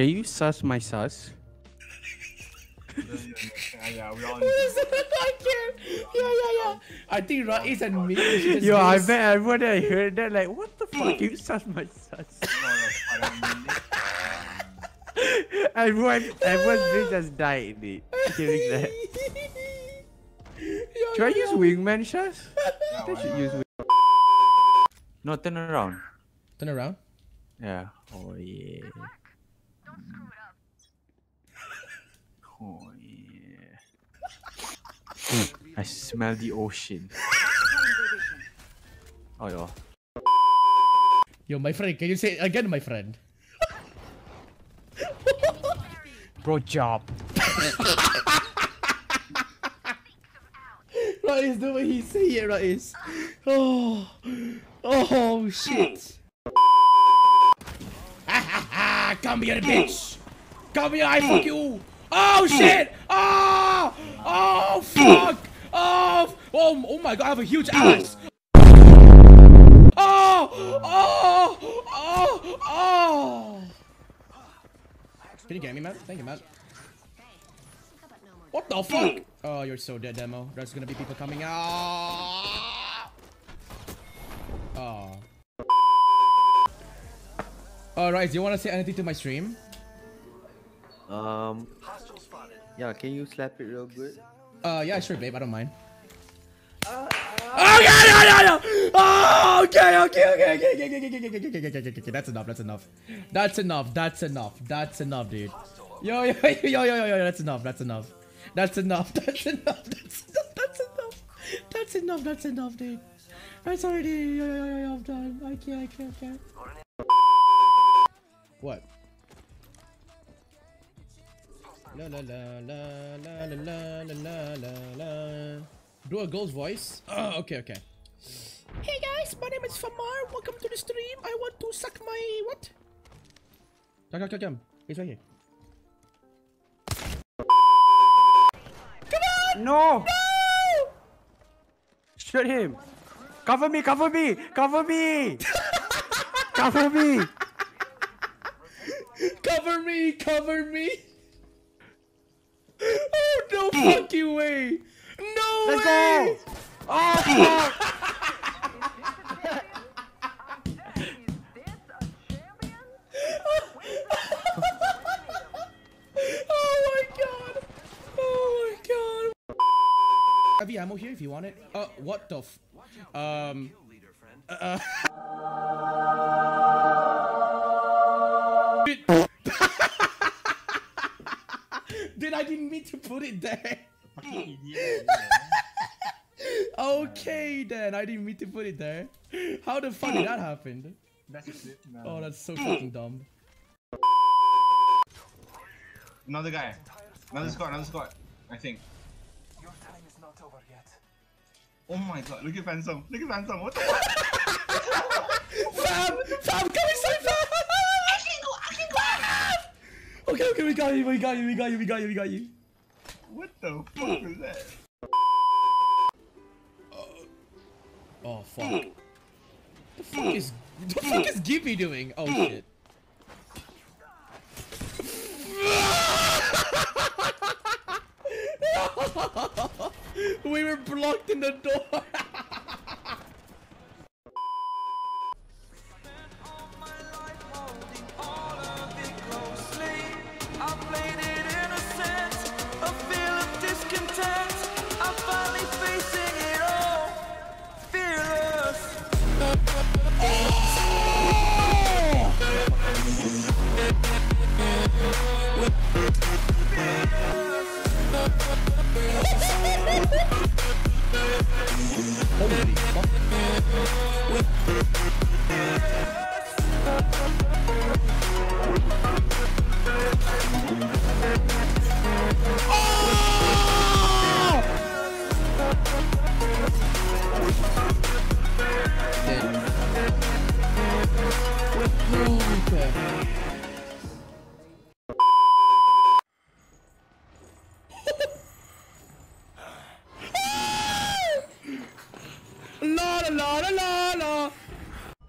Can you suss my sus? Yeah. I think Ra is and me. Yo, I bet everyone I heard that like, what the fuck? You sus my sus. Everyone just died, dude. Hearing that. Should I use wingman sus? No, I should use wingman. No, turn around. Turn around? Yeah. Oh yeah. Don't screw it up. Oh yeah. I smell the ocean. Oh yeah. Yo, my friend, can you say it again, my friend? Bro, job. Rais, the way he say it, Rais. Oh shit. Come here, bitch. Come here, I fuck you. Oh shit! Oh! Oh fuck! Oh! Oh my god! I have a huge ass! Oh! Oh! Oh! Oh! Can you get me, Matt? Thank you, Matt. What the fuck? Oh, you're so dead, Demo. There's gonna be people coming out. Oh. Alright, do you wanna say anything to my stream? Yeah, can you slap it real good? Yeah, sure, babe, I don't mind. Oh, no! Oh, okay, that's enough, dude. Yo, that's enough, dude. I'm sorry, dude, yo, I'm done. I can't. What? La la la. Do a girl's voice? Oh, okay. Hey guys, my name is Fammarr. Welcome to the stream. I want to suck my what? Come. He's right here. Come on! No! Shoot him! Cover me! Cover me! Oh, no fucking way! No way! Let's go! Oh, fuck! Oh my god! Oh my god! Have you ammo here if you want it? What the f... Dude, I didn't mean to put it there. Okay then, I didn't mean to put it there. How the fuck did that happen? Oh, that's so fucking dumb. Another guy. Another squad, I think. Your time is not over yet. Oh my god, look at Fansom. What the fuck? Fam, come inside, Fam! Okay, we got you. What the fuck is that? Oh fuck. The fuck is Gibby doing? Oh shit. We were blocked in the door.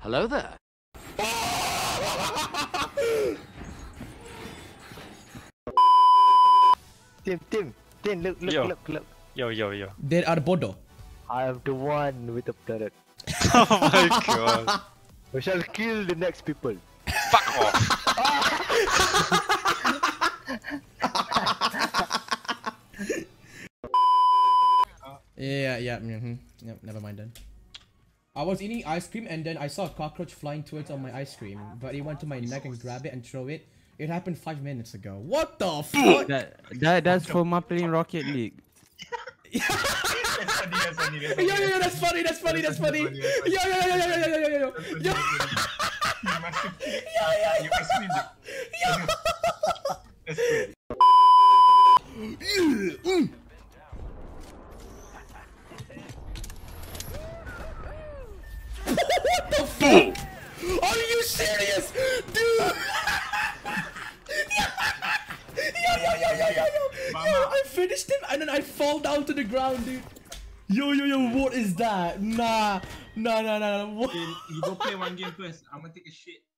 Hello there. Tim, look, yo. Look. Yo. There are Bodo. I am the one with the planet. Oh my god. We shall kill the next people. Fuck off. Yeah, never mind then. I was eating ice cream and then I saw a cockroach flying towards my ice cream, but it went to my neck and grabbed it and throw it. It happened 5 minutes ago. What the fuck? That's for my playing Rocket League. Yo, that's funny. Yo. You must be. What the fuck? Are you serious? Dude! Yo! I finished him and then I fall down to the ground, dude. Yo, what is that? Nah. What? You go play one game first. I'm gonna take a shit.